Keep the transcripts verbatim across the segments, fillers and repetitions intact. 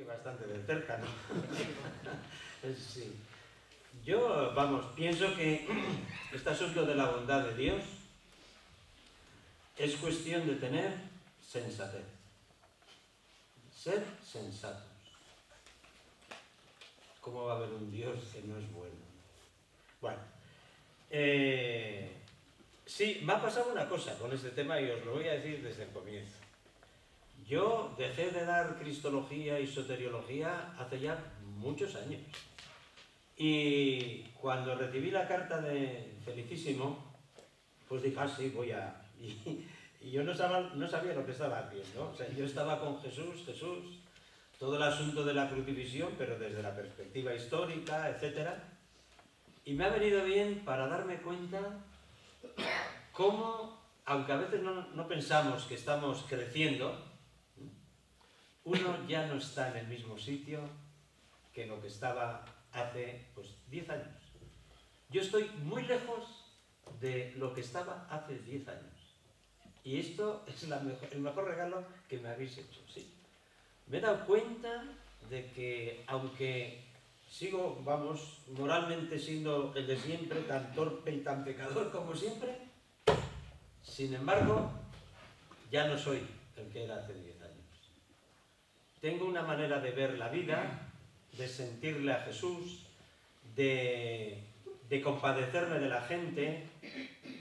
sigue bastante de cerca, ¿no? Sí. Yo, vamos, pienso que este asunto de la bondad de Dios es cuestión de tener sensatez. Ser sensatos. ¿Cómo va a haber un Dios que no es bueno? Bueno, eh, sí, me ha pasado una cosa con este tema y os lo voy a decir desde el comienzo. Yo dejé de dar cristología y soteriología hace ya muchos años. Y cuando recibí la carta de Felicísimo, pues dije, ah, sí, voy a... Y, y yo no sabía, no sabía lo que estaba haciendo. O sea, yo estaba con Jesús, Jesús, todo el asunto de la crucifixión, pero desde la perspectiva histórica, etcétera. Y me ha venido bien para darme cuenta cómo, aunque a veces no, no pensamos que estamos creciendo, uno ya no está en el mismo sitio que lo que estaba hace pues diez años. Yo estoy muy lejos de lo que estaba hace diez años. Y esto es la mejor, el mejor regalo que me habéis hecho, sí. Me he dado cuenta de que, aunque sigo, vamos, moralmente siendo el de siempre, tan torpe y tan pecador como siempre, sin embargo, ya no soy el que era hace diez años. Tengo una manera de ver la vida, de sentirle a Jesús, de, de compadecerme de la gente,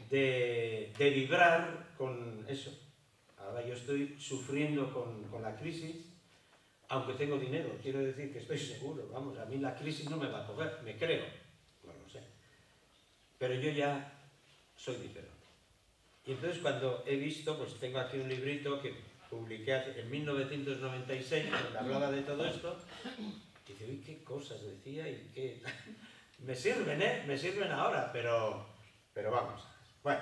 de, de vibrar con eso. Ahora yo estoy sufriendo con, con la crisis, aunque tengo dinero, quiero decir que estoy seguro, vamos, a mí la crisis no me va a coger, me creo, no lo sé. Pero yo ya soy diferente. Y entonces cuando he visto, pues tengo aquí un librito que publiqué en mil novecientos noventa y seis, donde hablaba de todo esto, y dice, uy, qué cosas decía y qué... Me sirven, ¿eh? Me sirven ahora, pero, pero vamos. Bueno,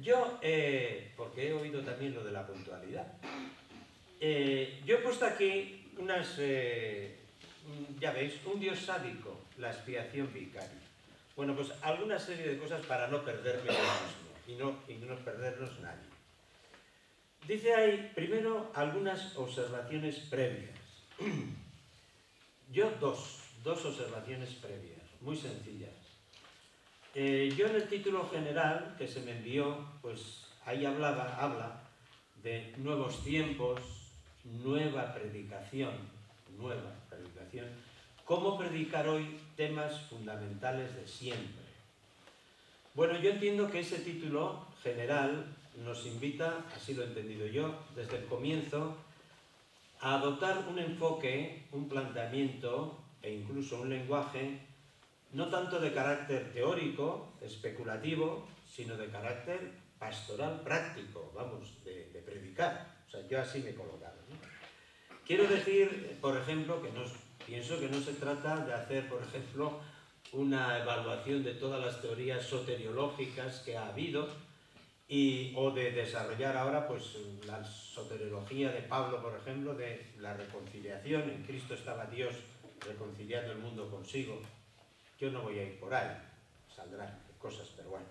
yo, eh, porque he oído también lo de la puntualidad, eh, yo he puesto aquí unas, eh, ya veis, un Dios sádico, la expiación vicaria. Bueno, pues alguna serie de cosas para no perderme yo mismo y no, y no perdernos nadie. Dice ahí, primero, algunas observaciones previas. Yo dos, dos observaciones previas, muy sencillas. Eh, yo en el título general que se me envió, pues ahí hablaba, habla de nuevos tiempos, nueva predicación, nueva predicación, cómo predicar hoy temas fundamentales de siempre. Bueno, yo entiendo que ese título general nos invita, así lo he entendido yo, desde el comienzo, a adoptar un enfoque, un planteamiento e incluso un lenguaje no tanto de carácter teórico, especulativo, sino de carácter pastoral práctico, vamos, de, de predicar. O sea, yo así me he colocado, ¿no? Quiero decir, por ejemplo, que no, pienso que no se trata de hacer, por ejemplo, una evaluación de todas las teorías soteriológicas que ha habido, Y, o de desarrollar ahora pues la soteriología de Pablo, por ejemplo, de la reconciliación. En Cristo estaba Dios reconciliando el mundo consigo. Yo no voy a ir por ahí, saldrán cosas, pero bueno.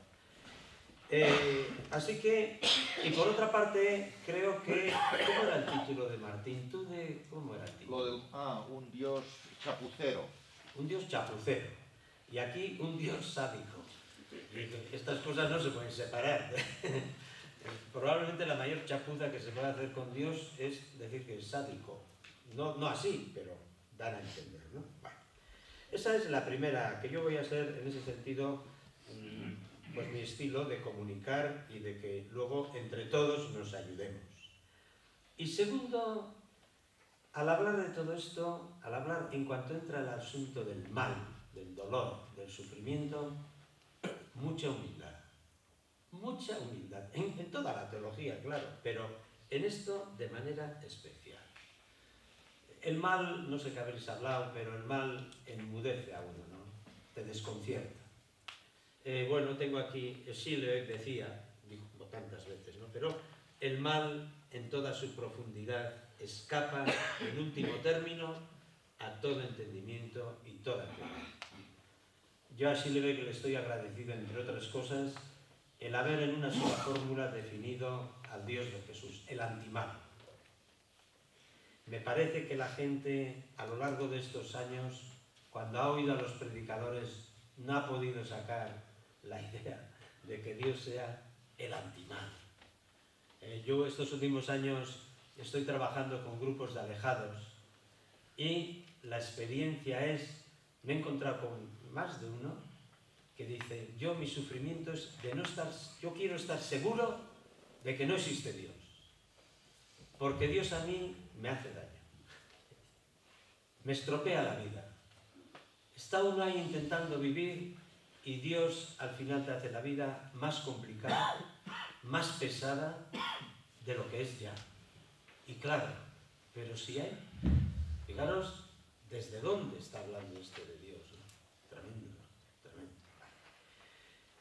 Eh, así que, y por otra parte, creo que... ¿Cómo era el título de Martín? ¿Tú de cómo era el título? Lo de, ah, un Dios chapucero. Un Dios chapucero. Y aquí, un Dios sádico. Estas cosas no se pueden separar. Probablemente la mayor chapuza que se puede hacer con Dios es decir que es sádico. No, no así, pero dan a entender, ¿no? Bueno, esa es la primera, que yo voy a hacer en ese sentido, pues mi estilo de comunicar y de que luego entre todos nos ayudemos. Y segundo, al hablar de todo esto, al hablar en cuanto entra el asunto del mal, del dolor, del sufrimiento, mucha humildad, mucha humildad, en, en toda la teología, claro, pero en esto de manera especial. El mal, no sé qué habéis hablado, pero el mal enmudece a uno, ¿no? Te desconcierta. Eh, bueno, tengo aquí, Schiller decía, dijo tantas veces, ¿no? Pero el mal en toda su profundidad escapa, en último término, a todo entendimiento y toda fe. Yo a Schiller le estoy agradecido, entre otras cosas, el haber en una sola fórmula definido al Dios de Jesús, el antimal. Me parece que la gente a lo largo de estos años, cuando ha oído a los predicadores, no ha podido sacar la idea de que Dios sea el antimán. Eh, yo estos últimos años estoy trabajando con grupos de alejados y la experiencia es, me he encontrado con más de uno que dice, yo mi sufrimiento es de no estar, yo quiero estar seguro de que no existe Dios, porque Dios a mí me hace daño, me estropea la vida. Está uno ahí intentando vivir y Dios al final te hace la vida más complicada, más pesada de lo que es ya. Y claro, pero si hay, fijaros desde dónde está hablando esto de Dios, ¿no? Tremendo, tremendo.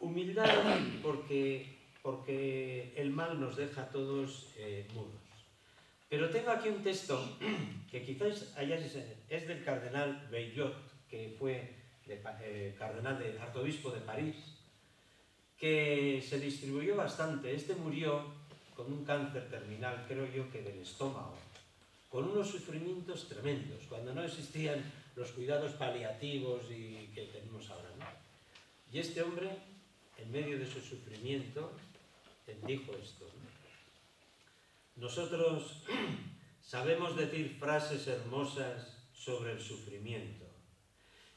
Humildad porque, porque el mal nos deja a todos eh, mudos. Pero tengo aquí un texto que quizás allá es del cardenal Bellot, que fue de, eh, cardenal de arzobispo de París, que se distribuyó bastante. Este murió con un cáncer terminal, creo yo que del estómago, con unos sufrimientos tremendos, cuando no existían los cuidados paliativos y que tenemos ahora, ¿no? Y este hombre, en medio de su sufrimiento, dijo esto, ¿no? Nosotros sabemos decir frases hermosas sobre el sufrimiento.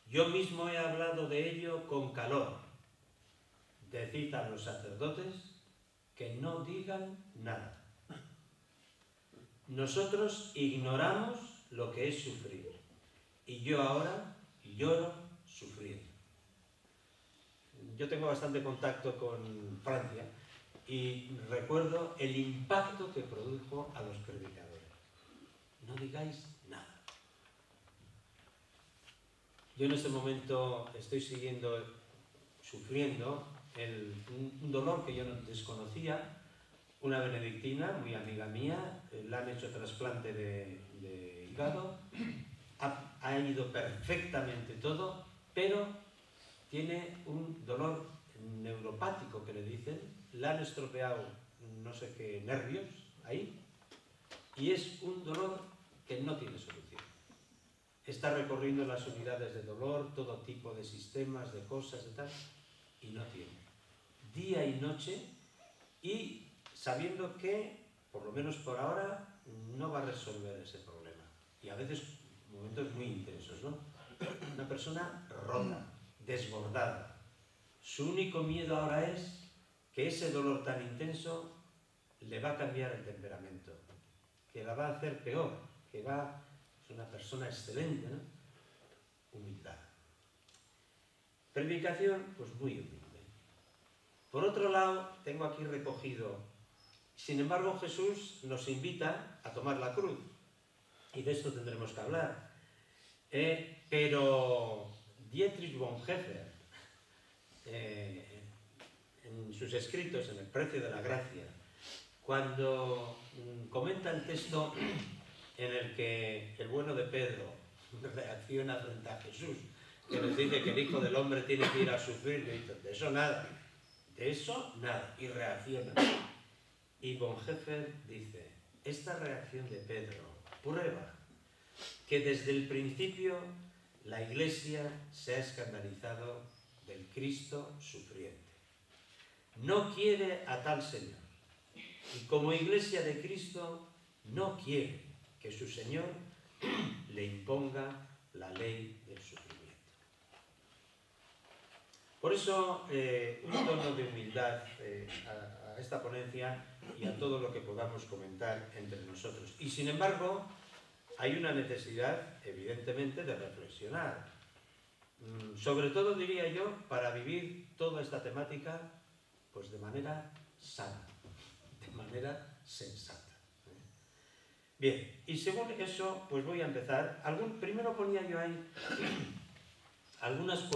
Yo mismo he hablado de ello con calor. Decid a los sacerdotes que no digan nada. Nosotros ignoramos lo que es sufrir. Y yo ahora lloro sufriendo. Yo tengo bastante contacto con Francia. Y recuerdo el impacto que produjo a los predicadores. No digáis nada. Yo en este momento estoy siguiendo, sufriendo, el, un dolor que yo no desconocía. Una benedictina, muy amiga mía, le han hecho trasplante de, de hígado. Ha, ha ido perfectamente todo, pero tiene un dolor neuropático que le dicen. Le han estropeado no sé qué nervios ahí y es un dolor que no tiene solución. Está recorriendo las unidades de dolor, todo tipo de sistemas, de cosas y tal, y no tiene. Día y noche, y sabiendo que, por lo menos por ahora, no va a resolver ese problema. Y a veces momentos muy intensos, ¿no? Una persona rota, desbordada. Su único miedo ahora es que ese dolor tan intenso le va a cambiar el temperamento, que la va a hacer peor, que va, es una persona excelente, ¿no? Humildad. Predicación, pues muy humilde. Por otro lado, tengo aquí recogido, sin embargo, Jesús nos invita a tomar la cruz, y de esto tendremos que hablar. Eh, pero Dietrich Bonhoeffer, eh, en sus escritos, en El precio de la gracia, cuando comenta el texto en el que el bueno de Pedro reacciona frente a Jesús, que nos dice que el Hijo del Hombre tiene que ir a sufrir, le dice, de eso nada, de eso nada, y reacciona. Y Bonhoeffer dice, esta reacción de Pedro prueba que desde el principio la Iglesia se ha escandalizado del Cristo sufriente. No quiere a tal Señor. Y como Iglesia de Cristo, no quiere que su Señor le imponga la ley del sufrimiento. Por eso, eh, un tono de humildad eh, a, a esta ponencia y a todo lo que podamos comentar entre nosotros. Y sin embargo, hay una necesidad, evidentemente, de reflexionar. Mm, sobre todo, diría yo, para vivir toda esta temática pues de manera sana, de manera sensata. Bien, y según eso, pues voy a empezar. Algún, primero ponía yo ahí algunas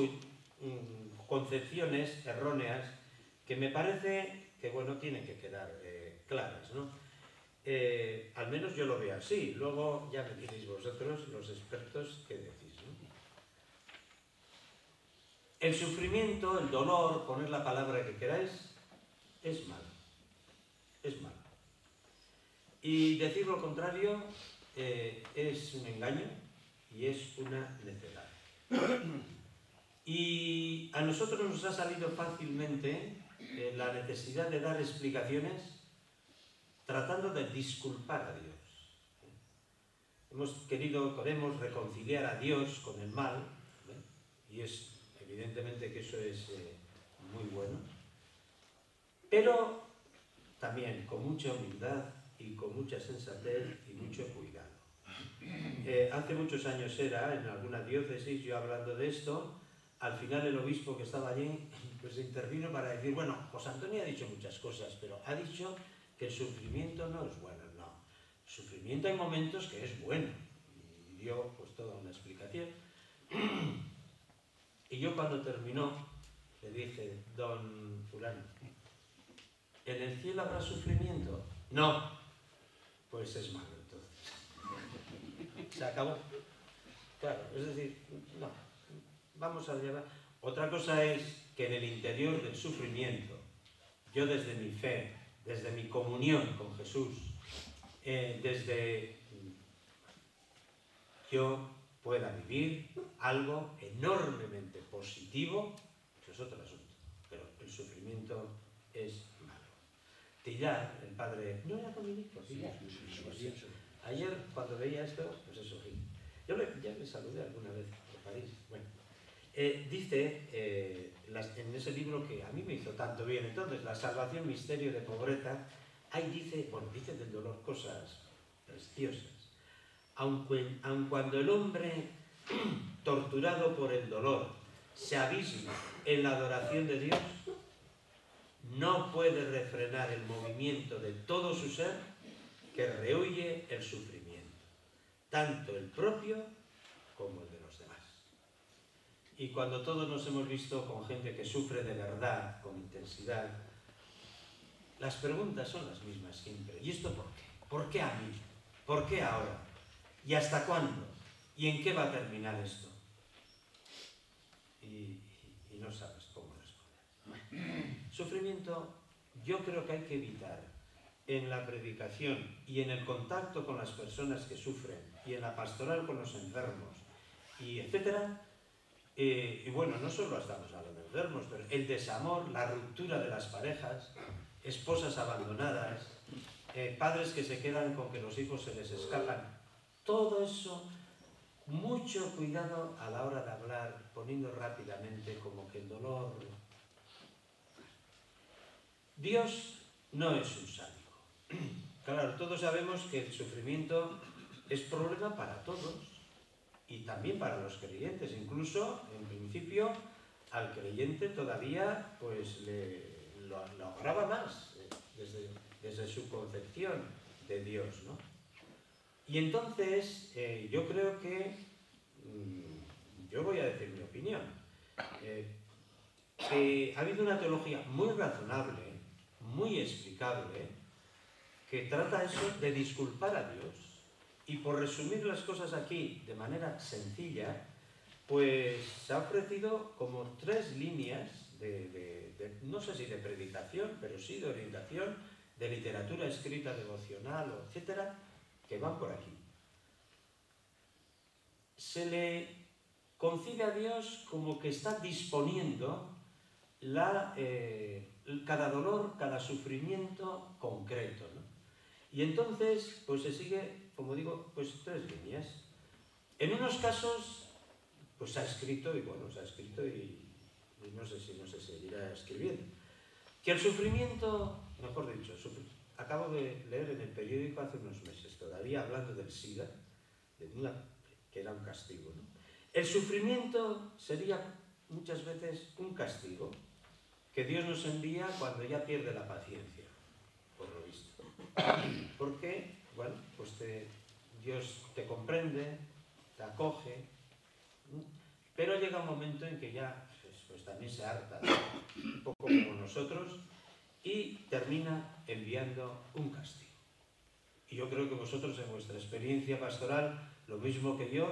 concepciones erróneas que me parece que, bueno, tienen que quedar eh, claras, ¿no? Eh, al menos yo lo veo así. Luego ya me diréis vosotros, los expertos, qué decís, ¿no? El sufrimiento, el dolor, poner la palabra que queráis, es malo. Es malo. Y decir lo contrario eh, es un engaño y es una necedad. Y a nosotros nos ha salido fácilmente eh, la necesidad de dar explicaciones tratando de disculpar a Dios. Hemos querido, queremos reconciliar a Dios con el mal, ¿eh? y es evidentemente que eso es eh, muy bueno, pero también con mucha humildad y con mucha sensatez y mucho cuidado. Eh, hace muchos años era, en alguna diócesis, yo hablando de esto, al final el obispo que estaba allí, pues intervino para decir, bueno, José Antonio ha dicho muchas cosas, pero ha dicho que el sufrimiento no es bueno, no. El sufrimiento hay momentos que es bueno. Y dio pues toda una explicación. Y yo cuando terminó, le dije, don fulano, ¿en el cielo habrá sufrimiento? No. Pues es malo, entonces. Se acabó. Claro, es decir, no. Vamos a llevar... Otra cosa es que en el interior del sufrimiento, yo desde mi fe, desde mi comunión con Jesús, eh, desde yo pueda vivir algo enormemente positivo, eso es otro asunto, pero el sufrimiento es malo. Tillar, el padre... ¿No era Dominico? Tillar. Sí, sí, sí, sí, sí. Ayer, cuando veía esto, pues eso sí. Yo le, ya le saludé alguna vez a París. Bueno, eh, dice eh, las, en ese libro que a mí me hizo tanto bien, entonces, La salvación, misterio de pobreza, ahí dice, bueno, dice del dolor cosas preciosas. Aunque, aun cuando el hombre, torturado por el dolor, se abisma en la adoración de Dios, no puede refrenar el movimiento de todo su ser que rehuye el sufrimiento, tanto el propio como el de los demás. Y cuando todos nos hemos visto con gente que sufre de verdad, con intensidad, las preguntas son las mismas siempre. ¿Y esto por qué? ¿Por qué a mí? ¿Por qué ahora? ¿Y hasta cuándo? ¿Y en qué va a terminar esto? Y, y, y no sabes cómo responder. Sufrimiento, yo creo que hay que evitar en la predicación y en el contacto con las personas que sufren y en la pastoral con los enfermos, y etcétera. Eh, y bueno, no solo estamos hablando de enfermos, pero el desamor, la ruptura de las parejas, esposas abandonadas, eh, padres que se quedan con que los hijos se les escapan. Todo eso, mucho cuidado a la hora de hablar, poniendo rápidamente como que el dolor... Dios no es un sádico. Claro, todos sabemos que el sufrimiento es problema para todos y también para los creyentes. Incluso, en principio, al creyente todavía pues, le, lo, lo agrava más eh, desde, desde su concepción de Dios, ¿no? Y entonces, eh, yo creo que, mmm, yo voy a decir mi opinión, eh, que ha habido una teología muy razonable, muy explicable, que trata eso de disculpar a Dios, y por resumir las cosas aquí de manera sencilla, pues se ha ofrecido como tres líneas de, de, de no sé si de predicación, pero sí de orientación, de literatura escrita, devocional, etcétera, que van por aquí. Se le concibe a Dios como que está disponiendo la, eh, cada dolor, cada sufrimiento concreto, ¿no? Y entonces, pues se sigue, como digo, pues tres líneas. En unos casos, pues se ha escrito, y bueno, se ha escrito y, y no sé si no se seguirá escribiendo. Que el sufrimiento, mejor dicho, sufrimiento. Acabo de leer en el periódico hace unos meses, todavía hablando del SIDA, de una, que era un castigo, ¿no? El sufrimiento sería muchas veces un castigo que Dios nos envía cuando ya pierde la paciencia, por lo visto. Porque, bueno, pues te, Dios te comprende, te acoge, ¿no? Pero llega un momento en que ya pues, pues también se harta, ¿no? Un poco como nosotros, y termina enviando un castigo. Y yo creo que vosotros en vuestra experiencia pastoral, lo mismo que yo,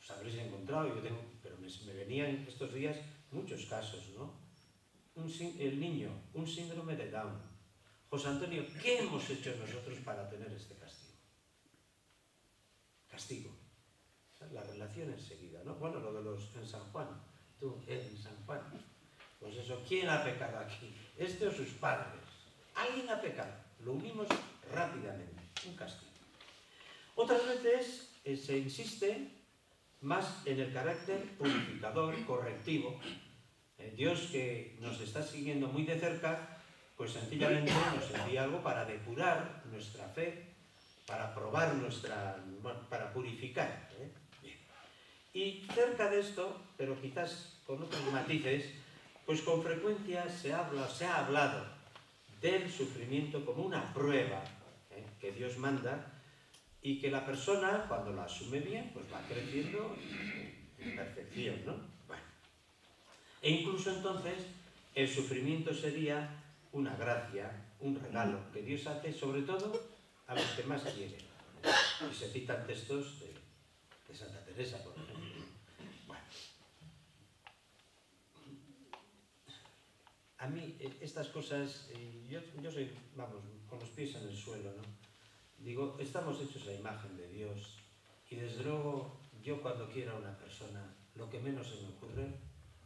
os habréis encontrado, yo tengo, pero me, me venían estos días muchos casos, ¿no? Un, el niño, un síndrome de Down. José Antonio, ¿qué hemos hecho nosotros para tener este castigo? castigo. O sea, la relación enseguida, ¿no? Bueno, lo de los en San Juan, tú, él en San Juan. Pues eso, ¿quién ha pecado aquí? Este o sus padres. Alguien ha pecado. Lo unimos rápidamente. Un castigo. Otras veces eh, se insiste más en el carácter purificador, correctivo. El Dios que nos está siguiendo muy de cerca, pues sencillamente nos envía algo para depurar nuestra fe, para probar nuestra... para purificar. ¿eh? Bien. Y cerca de esto, pero quizás con otros matices, pues con frecuencia se habla, se ha hablado del sufrimiento como una prueba ¿eh? que Dios manda y que la persona, cuando la asume bien, pues va creciendo en perfección, ¿no? Bueno. E incluso entonces, el sufrimiento sería una gracia, un regalo que Dios hace, sobre todo, a los que más quieren. Y se citan textos de, de Santa Teresa, por ejemplo. Bueno. A mí, estas cosas, yo, yo soy, vamos, con los pies en el suelo, ¿no? Digo, estamos hechos a imagen de Dios y desde luego yo cuando quiero a una persona lo que menos se me ocurre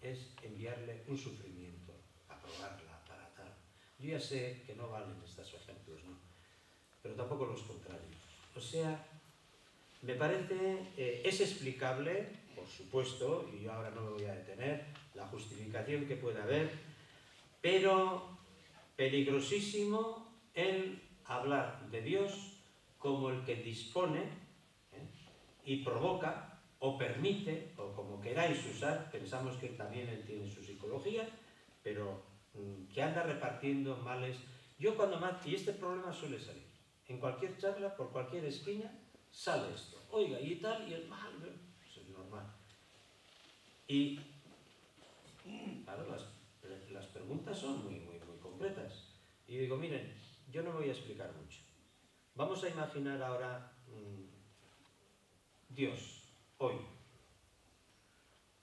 es enviarle un sufrimiento, aprobarla, para tal. Yo ya sé que no valen estos ejemplos, ¿no? Pero tampoco los contrarios. O sea, me parece, eh, es explicable, por supuesto, y yo ahora no me voy a detener, la justificación que puede haber, pero peligrosísimo el hablar de Dios como el que dispone ¿eh? y provoca o permite, o como queráis usar, pensamos que también él tiene su psicología, pero mmm, que anda repartiendo males. Yo cuando más, y este problema suele salir, en cualquier charla, por cualquier esquina, sale esto. Oiga, y tal, y el mal, pues es normal. Y, claro, las, las preguntas son muy, muy, muy concretas. Y digo, miren, yo no voy a explicar mucho. Vamos a imaginar ahora mmm, Dios, hoy.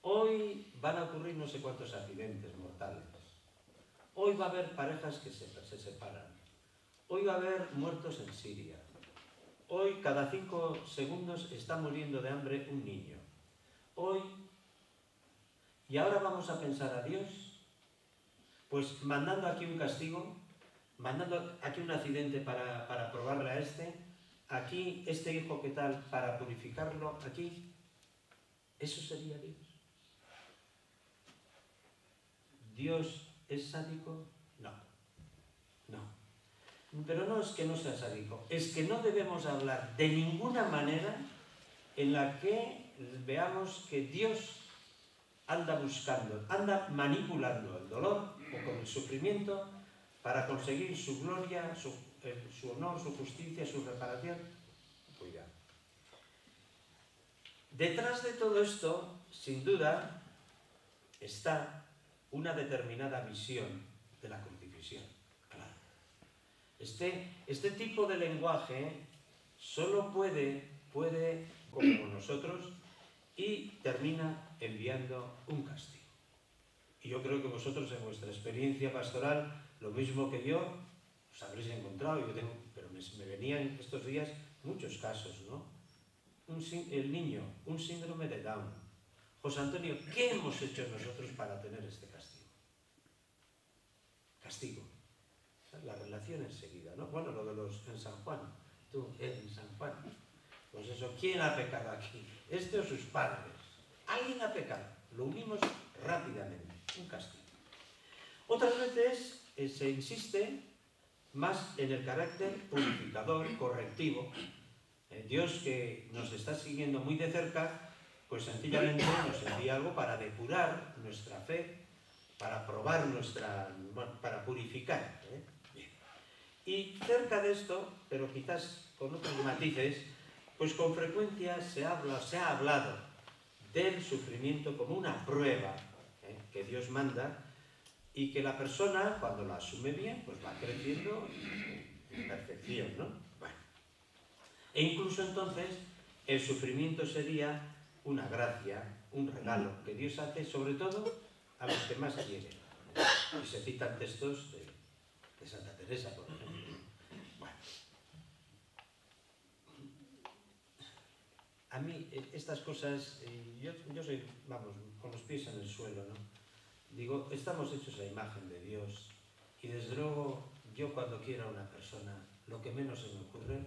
Hoy van a ocurrir no sé cuántos accidentes mortales. Hoy va a haber parejas que se, se separan. Hoy va a haber muertos en Siria. Hoy cada cinco segundos está muriendo de hambre un niño. Hoy. Y ahora vamos a pensar a Dios, pues mandando aquí un castigo, mandando aquí un accidente para, para probarle a este, aquí este hijo que tal para purificarlo, aquí, eso sería Dios. ¿Dios es sádico? No, no. Pero no es que no sea sádico, es que no debemos hablar de ninguna manera en la que veamos que Dios anda buscando, anda manipulando el dolor o con el sufrimiento para conseguir su gloria, su, eh, su honor, su justicia, su reparación. Cuidado. Detrás de todo esto, sin duda, está una determinada visión de la crucifixión. Claro. Este, este tipo de lenguaje solo puede, puede, como nosotros, y termina enviando un castigo. Y yo creo que vosotros en vuestra experiencia pastoral, lo mismo que yo, os habréis encontrado, yo tengo, pero me, me venían estos días muchos casos, ¿no? Un, el niño, un síndrome de Down. José Antonio, ¿qué hemos hecho nosotros para tener este castigo? Castigo. La relación enseguida, ¿no? Bueno, lo de los en San Juan, tú, él en San Juan. Pues eso, ¿quién ha pecado aquí? Este o sus padres. Alguien ha pecado. Lo unimos rápidamente. Un castigo. Otras veces eh, se insiste más en el carácter purificador, correctivo. El Dios que nos está siguiendo muy de cerca, pues sencillamente nos envía algo para depurar nuestra fe, para probar nuestra... para purificar. ¿eh? Bien. Y cerca de esto, pero quizás con otros matices, pues con frecuencia se habla, se ha hablado del sufrimiento como una prueba ¿eh? que Dios manda y que la persona, cuando la asume bien, pues va creciendo en perfección, ¿no? Bueno. E incluso entonces, el sufrimiento sería una gracia, un regalo que Dios hace, sobre todo, a los que más quieren. Y se citan textos de, de Santa Teresa, por ejemplo. Bueno. a mí estas cosas, yo, yo soy, vamos, con los pies en el suelo, ¿no? Digo, estamos hechos a imagen de Dios y desde luego yo cuando quiero a una persona lo que menos se me ocurre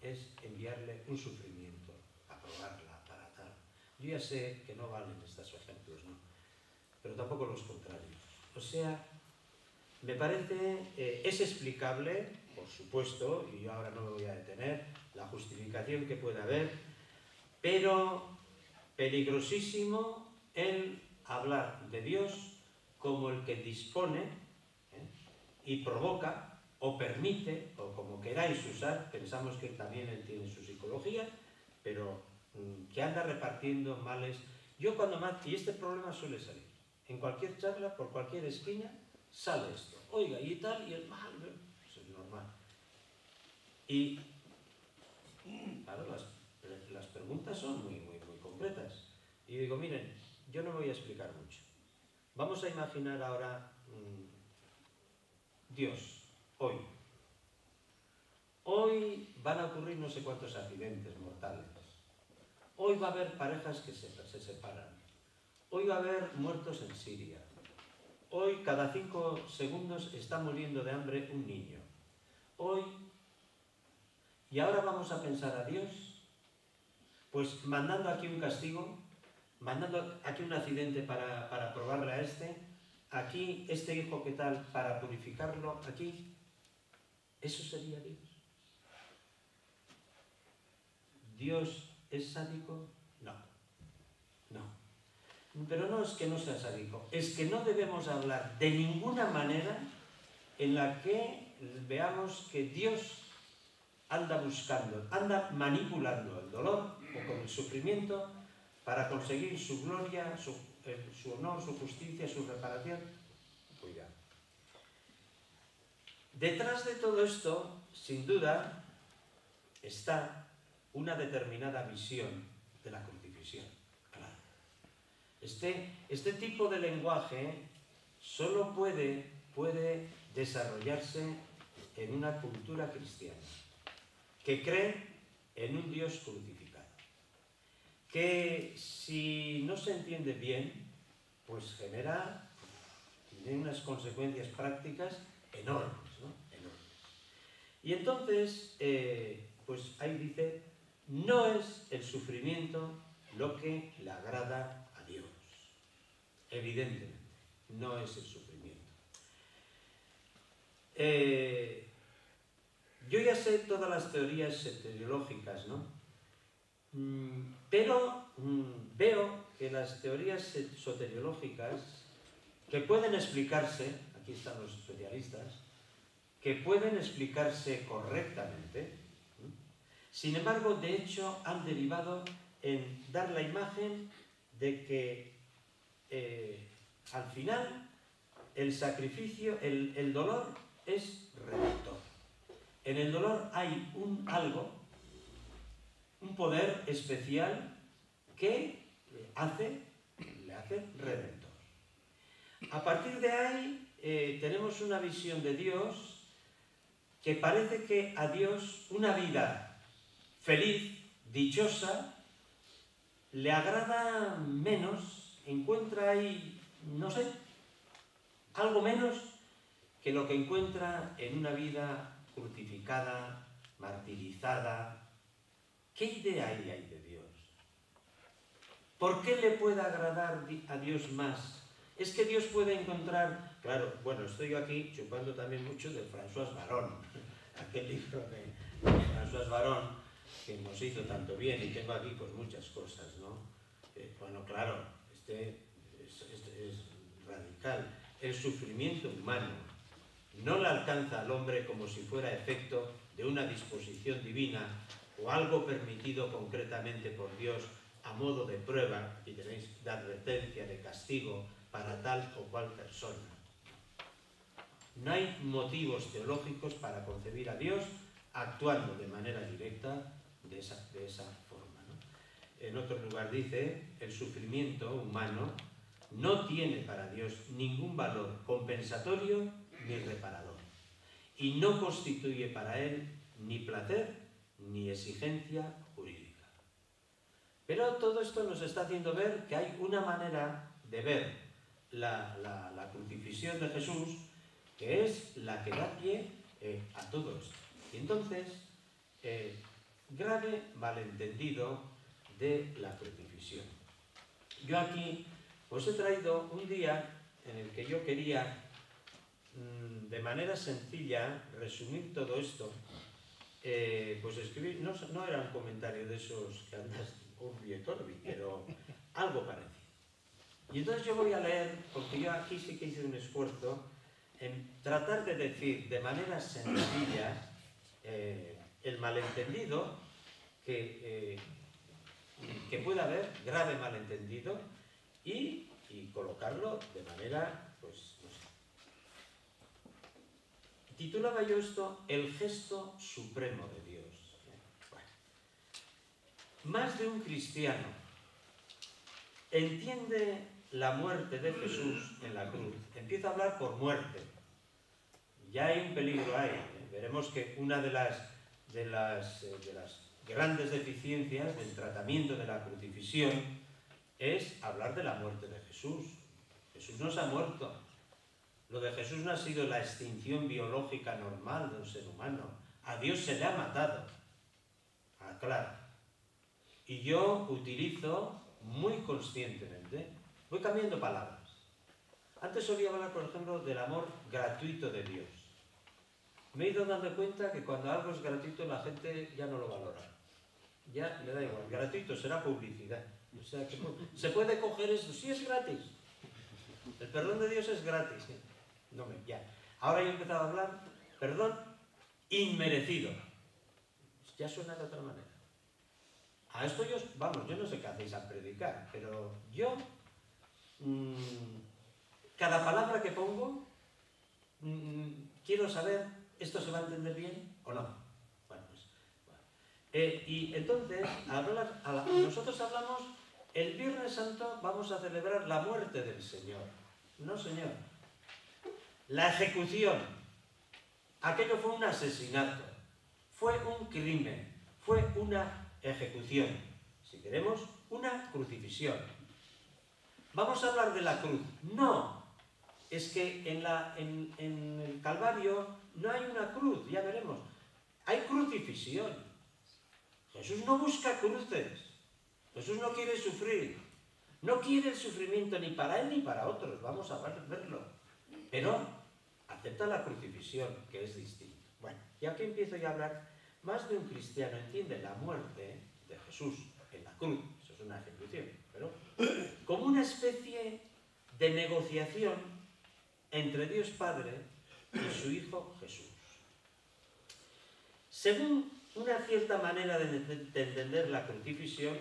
es enviarle un sufrimiento, a probarla, para tal. Yo ya sé que no valen estos ejemplos, ¿no? Pero tampoco los contrarios. O sea, me parece, eh, es explicable, por supuesto, y yo ahora no me voy a detener, la justificación que puede haber, pero peligrosísimo el hablar de Dios como el que dispone, ¿eh? Y provoca, o permite, o como queráis usar, pensamos que también él tiene su psicología, pero mmm, que anda repartiendo males. Yo cuando más, y este problema suele salir, en cualquier charla, por cualquier esquina, sale esto, oiga, y tal, y el mal, pues es normal. Y, claro, las, las preguntas son muy, muy, muy concretas. Y digo, miren, yo no voy a explicar mucho. Vamos a imaginar ahora mmm, Dios, hoy. Hoy van a ocurrir no sé cuántos accidentes mortales. Hoy va a haber parejas que se, se separan. Hoy va a haber muertos en Siria. Hoy cada cinco segundos está muriendo de hambre un niño. Hoy, y ahora vamos a pensar a Dios, pues mandando aquí un castigo, mandando aquí un accidente para, para probarle a este, aquí este hijo que tal para purificarlo, aquí, eso sería Dios. ¿Dios es sádico? No, no. Pero no es que no sea sádico, es que no debemos hablar de ninguna manera en la que veamos que Dios anda buscando, anda manipulando el dolor o con el sufrimiento para conseguir su gloria, su, eh, su honor, su justicia, su reparación. Cuidado. Detrás de todo esto, sin duda, está una determinada visión de la crucifixión. Claro. Este, este tipo de lenguaje solo puede, puede desarrollarse en una cultura cristiana que cree en un Dios crucificado, que si no se entiende bien, pues genera, tiene unas consecuencias prácticas enormes, ¿no? Enormes. Y entonces, eh, pues ahí dice, no es el sufrimiento lo que le agrada a Dios. Evidentemente, no es el sufrimiento. Eh, yo ya sé todas las teorías soteriológicas, ¿no? Mm, pero mm, veo que las teorías soteriológicas que pueden explicarse, aquí están los especialistas, que pueden explicarse correctamente, ¿eh? Sin embargo, de hecho, han derivado en dar la imagen de que eh, al final el sacrificio, el, el dolor es redentor. En el dolor hay un algo, un poder especial que hace, le hace redentor. A partir de ahí eh, tenemos una visión de Dios que parece que a Dios una vida feliz, dichosa, le agrada menos, encuentra ahí, no sé, algo menos que lo que encuentra en una vida crucificada, martirizada. ¿Qué idea hay ahí de Dios? ¿Por qué le puede agradar a Dios más? Es que Dios puede encontrar... Claro, bueno, estoy yo aquí chupando también mucho de François Barón, aquel libro de François Barón, que nos hizo tanto bien, y tengo aquí pues muchas cosas, ¿no? Eh, bueno, claro, este es, este es radical. El sufrimiento humano no le alcanza al hombre como si fuera efecto de una disposición divina, o algo permitido concretamente por Dios a modo de prueba, aquí tenéis de advertencia, de castigo para tal o cual persona. No hay motivos teológicos para concebir a Dios actuando de manera directa de esa, de esa forma, ¿no? En otro lugar dice, el sufrimiento humano no tiene para Dios ningún valor compensatorio ni reparador, y no constituye para él ni placer ni exigencia jurídica. Pero todo esto nos está haciendo ver que hay una manera de ver la, la, la crucifixión de Jesús, que es la que da pie eh, a todo esto. Y entonces, eh, grave malentendido de la crucifixión. Yo aquí os he traído un día en el que yo quería, de manera sencilla, resumir todo esto. Eh, pues escribir, no, no era un comentario de esos que andas Urbi et Orbi, pero algo parecido. Y entonces yo voy a leer, porque yo aquí sí que hice un esfuerzo en tratar de decir de manera sencilla eh, el malentendido que, eh, que puede haber, grave malentendido, y, y colocarlo de manera, pues, no sé. Titulaba yo esto, el gesto supremo de Dios. Bueno, más de un cristiano entiende la muerte de Jesús en la cruz. Empieza a hablar por muerte. Ya hay un peligro ahí. ¿eh? Veremos que una de las, de, las, de las grandes deficiencias del tratamiento de la crucifixión es hablar de la muerte de Jesús. Jesús no se ha muerto. Lo de Jesús no ha sido la extinción biológica normal de un ser humano. A Dios se le ha matado. Aclaro. Y yo utilizo muy conscientemente, voy cambiando palabras. Antes solía hablar, por ejemplo, del amor gratuito de Dios. Me he ido dando cuenta que cuando algo es gratuito la gente ya no lo valora. Ya le da igual. Gratuito será publicidad. O sea, que se puede coger eso. Sí, es gratis. El perdón de Dios es gratis. ¿eh? No me, ya. Ahora yo he empezado a hablar, perdón inmerecido. Ya suena de otra manera. A esto yo, vamos, yo no sé qué hacéis al predicar, pero yo, mmm, cada palabra que pongo, mmm, quiero saber, ¿esto se va a entender bien o no? Bueno, pues, bueno. Eh, y entonces, hablar, a la, nosotros hablamos, el Viernes Santo vamos a celebrar la muerte del Señor. No, Señor. La ejecución. Aquello fue un asesinato, fue un crimen, fue una ejecución, si queremos, una crucifixión. Vamos a hablar de la cruz. No, es que en, la, en, en el Calvario no hay una cruz, ya veremos. Hay crucifixión. Jesús no busca cruces. Jesús no quiere sufrir. No quiere el sufrimiento ni para él ni para otros. Vamos a verlo. Pero acepta la crucifixión, que es distinto. Bueno, y aquí empiezo ya a hablar. Más de un cristiano entiende la muerte de Jesús en la cruz, eso es una ejecución, pero como una especie de negociación entre Dios Padre y su Hijo Jesús. Según una cierta manera de entender la crucifixión,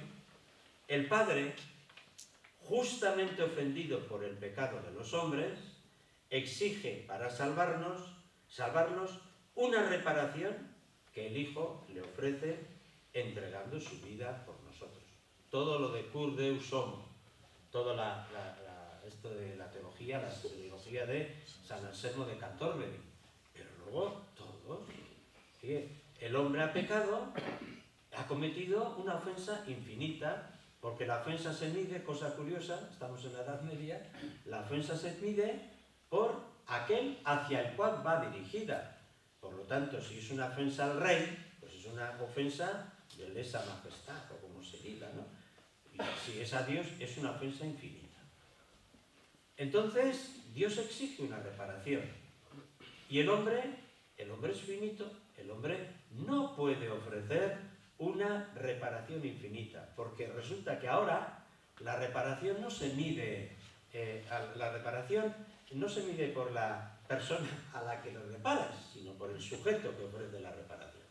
el Padre, justamente ofendido por el pecado de los hombres, exige para salvarnos, salvarnos una reparación que el Hijo le ofrece entregando su vida por nosotros. Todo lo de cur deus homo, todo la, la, la, esto de la teología, la soteriología de San Anselmo de Cantorbery. Pero luego todos, ¿sí? El hombre ha pecado, ha cometido una ofensa infinita, porque la ofensa se mide, cosa curiosa, estamos en la Edad Media, la ofensa se mide por aquel hacia el cual va dirigida. Por lo tanto, si es una ofensa al rey, pues es una ofensa de lesa majestad, o como se diga, ¿no? Y si es a Dios, es una ofensa infinita. Entonces, Dios exige una reparación. Y el hombre, el hombre es finito, el hombre no puede ofrecer una reparación infinita, porque resulta que ahora la reparación no se mide, eh, la reparación no se mide por la persona a la que lo reparas, sino por el sujeto que ofrece la reparación.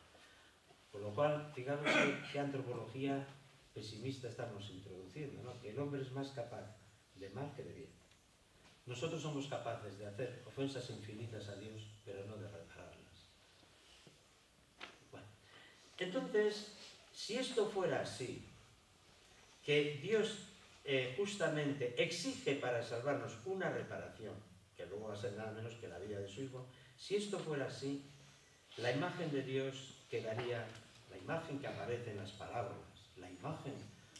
Con lo cual, digamos que, qué antropología pesimista estamos introduciendo, ¿no? Que el hombre es más capaz de mal que de bien. Nosotros somos capaces de hacer ofensas infinitas a Dios, pero no de repararlas. Bueno, entonces, si esto fuera así, que Dios eh, justamente exige para salvarnos una reparación, que luego va a ser nada menos que la vida de su Hijo, si esto fuera así, la imagen de Dios quedaría, la imagen que aparece en las parábolas, la imagen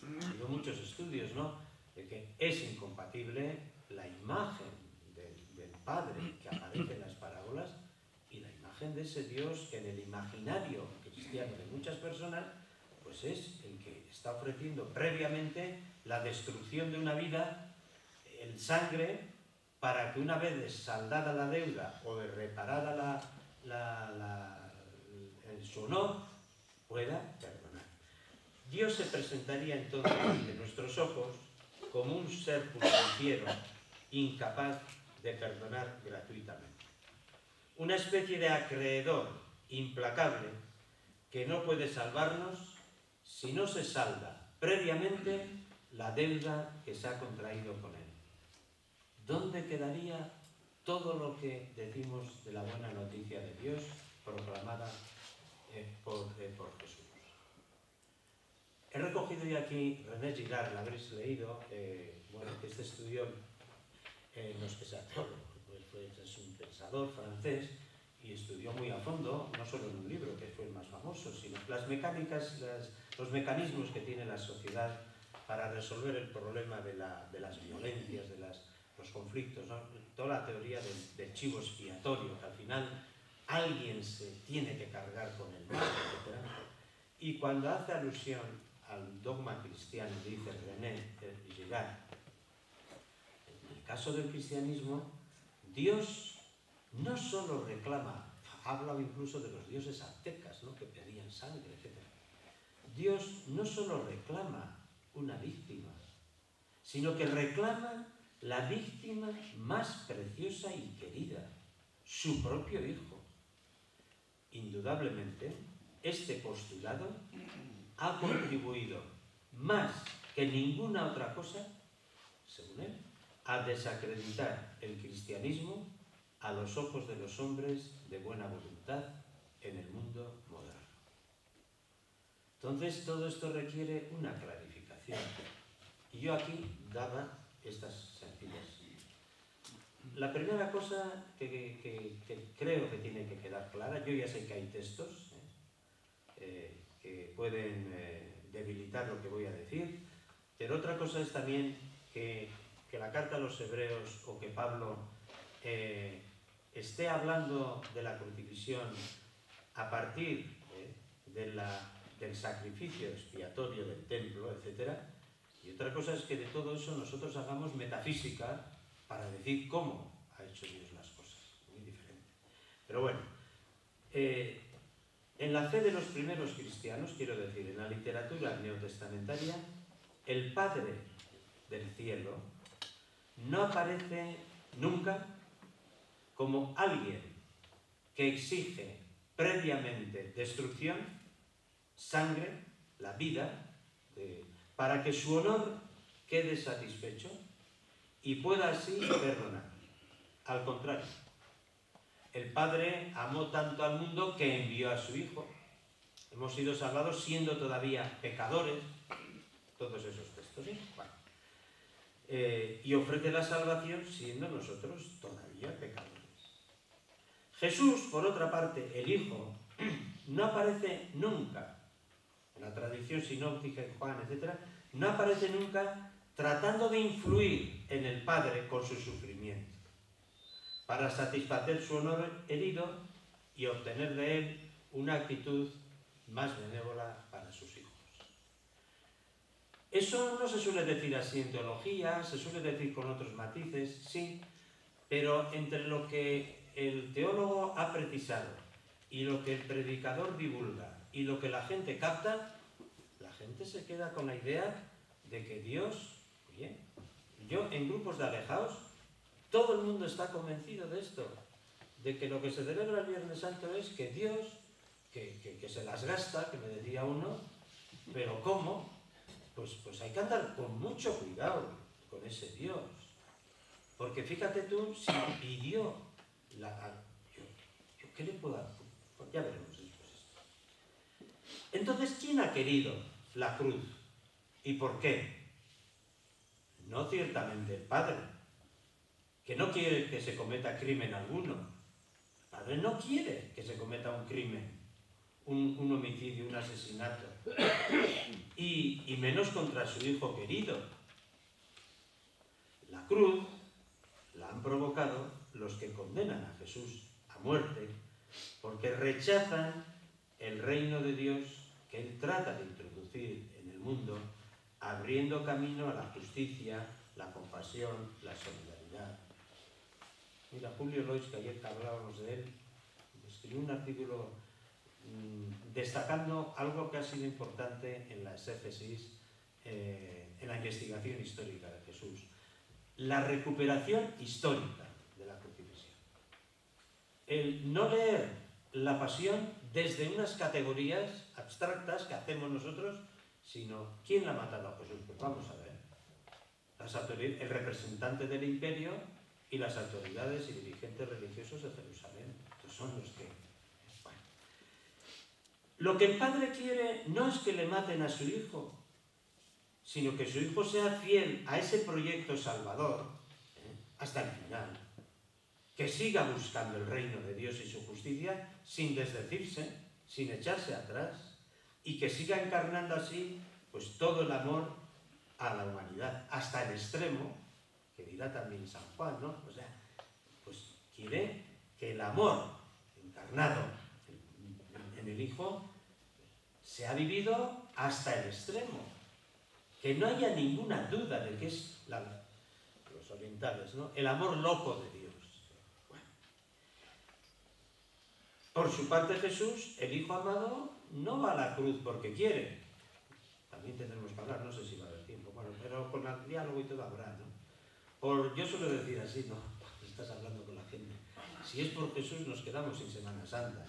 Ha habido muchos estudios, ¿no?, de que es incompatible la imagen del, del Padre que aparece en las parábolas y la imagen de ese Dios que en el imaginario cristiano de muchas personas pues es el que está ofreciendo previamente la destrucción de una vida, el sangre, para que una vez saldada la deuda o de reparada la, la, la, el su honor, pueda perdonar. Dios se presentaría entonces ante nuestros ojos como un ser justiciero incapaz de perdonar gratuitamente. Una especie de acreedor implacable que no puede salvarnos si no se salda previamente la deuda que se ha contraído con él. ¿Dónde quedaría todo lo que decimos de la buena noticia de Dios proclamada eh, por, eh, por Jesús? He recogido ya aquí, René Girard, la habréis leído, eh, bueno, que este estudio eh, no es que sea teólogo, pues es un pensador francés y estudió muy a fondo, no solo en un libro, que fue el más famoso, sino las mecánicas, las, los mecanismos que tiene la sociedad para resolver el problema de, la, de las violencias, de las, los conflictos, ¿no? Toda la teoría del, del chivo expiatorio, que al final alguien se tiene que cargar con el mal, etcétera. Y cuando hace alusión al dogma cristiano, dice René Girard, en el caso del cristianismo, Dios no solo reclama, ha hablado incluso de los dioses aztecas, ¿no?, que pedían sangre, etcétera. Dios no solo reclama una víctima, sino que reclama la víctima más preciosa y querida, su propio hijo. Indudablemente, este postulado ha contribuido más que ninguna otra cosa, según él, a desacreditar el cristianismo a los ojos de los hombres de buena voluntad en el mundo moderno. Entonces, todo esto requiere una clarificación. Y yo aquí daba estas sencillas. La primera cosa que, que, que creo que tiene que quedar clara, yo ya sé que hay textos, ¿eh? Eh, que pueden eh, debilitar lo que voy a decir, pero otra cosa es también que, que la carta a los hebreos o que Pablo eh, esté hablando de la crucifixión a partir eh, de la, del sacrificio expiatorio del templo, etcétera. Y otra cosa es que de todo eso nosotros hagamos metafísica para decir cómo ha hecho Dios las cosas, muy diferente. Pero bueno, eh, en la fe de los primeros cristianos, quiero decir, en la literatura neotestamentaria, el Padre del Cielo no aparece nunca como alguien que exige previamente destrucción, sangre, la vida, eh, para que su honor quede satisfecho y pueda así perdonar. Al contrario, el Padre amó tanto al mundo que envió a su Hijo. Hemos sido salvados siendo todavía pecadores. Todos esos textos, ¿sí? Bueno. Eh, y ofrece la salvación siendo nosotros todavía pecadores. Jesús, por otra parte, el Hijo, no aparece nunca, en la tradición sinóptica de Juan, etcétera, no aparece nunca tratando de influir en el Padre con su sufrimiento, para satisfacer su honor herido y obtener de él una actitud más benévola para sus hijos. Eso no se suele decir así en teología, se suele decir con otros matices, sí, pero entre lo que el teólogo ha precisado y lo que el predicador divulga y lo que la gente capta, la gente se queda con la idea de que Dios, oye, yo en grupos de alejados, todo el mundo está convencido de esto, de que lo que se celebra el Viernes Santo es que Dios, que, que, que se las gasta, que me decía uno, pero ¿cómo? Pues, pues hay que andar con mucho cuidado con ese Dios. Porque fíjate tú, si pidió la... Yo, yo, ¿qué le puedo dar? Pues ya veremos después esto. Entonces, ¿quién ha querido la cruz? ¿Y por qué? No ciertamente el Padre, que no quiere que se cometa crimen alguno. El Padre no quiere que se cometa un crimen. un, un homicidio, un asesinato, y, y menos contra su hijo querido. La cruz la han provocado los que condenan a Jesús a muerte, porque rechazan el reino de Dios que Él trata de introducir en el mundo, abriendo camino a la justicia, la compasión, la solidaridad. Mira, Julio Reus, que ayer hablábamos de él, escribió un artículo mmm, destacando algo que ha sido importante en las éfesis, eh, en la investigación histórica de Jesús: la recuperación histórica de la crucifixión. El no leer la pasión desde unas categorías abstractas que hacemos nosotros, sino quién la ha matado a Jesús. Pues vamos a ver. Las autoridades, el representante del imperio y las autoridades y dirigentes religiosos de Jerusalén. Estos son los que... Bueno. Lo que el padre quiere no es que le maten a su hijo, sino que su hijo sea fiel a ese proyecto salvador, ¿eh?, hasta el final. Que siga buscando el reino de Dios y su justicia sin desdecirse, sin echarse atrás, y que siga encarnando así pues todo el amor a la humanidad, hasta el extremo, que dirá también San Juan, ¿no? O sea, pues quiere que el amor encarnado en el Hijo sea vivido hasta el extremo, que no haya ninguna duda de que es la, los orientales, ¿no?, el amor loco de Dios. Bueno. Por su parte, Jesús, el Hijo amado, no va a la cruz porque quiere. También tendremos que hablar, no sé si va a haber tiempo, bueno, pero con el diálogo y todo habrá, ¿no? Por, yo suelo decir así, no, estás hablando con la gente. Si es por Jesús, nos quedamos sin Semana Santa.